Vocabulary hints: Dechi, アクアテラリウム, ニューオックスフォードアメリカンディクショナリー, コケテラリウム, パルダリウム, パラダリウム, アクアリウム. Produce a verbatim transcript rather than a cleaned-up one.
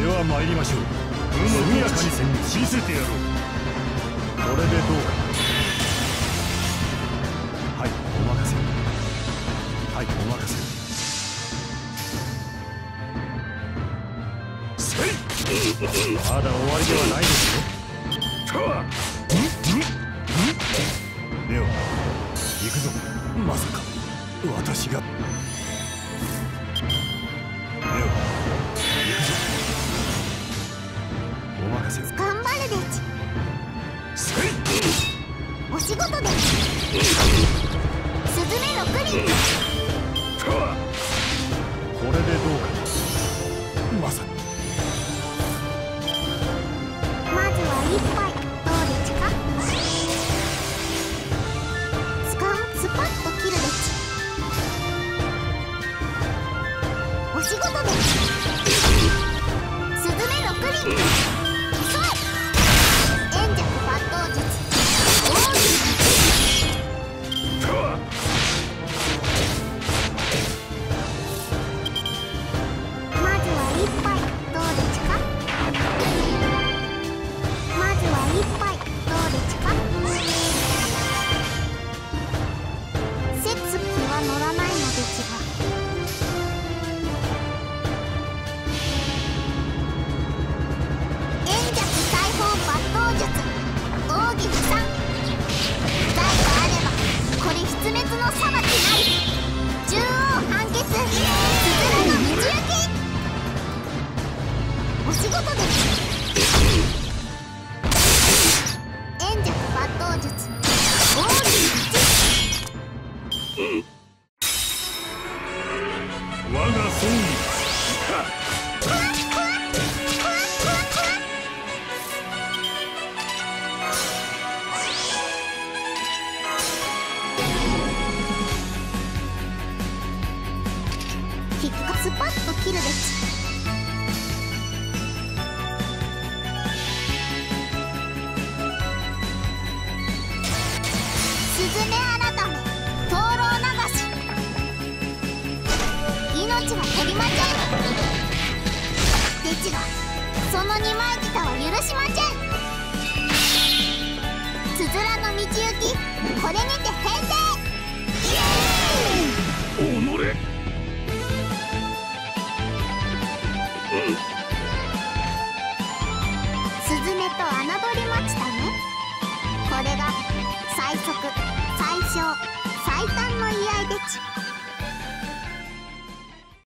では参りましょう。速やかに見せてやろう。これでどうか。はい、お任せ。はい、お任せ。せい。まだ終わりではないですよ。レオ、行くぞ。まさか私が。これが最速、最小、最短の居合でち。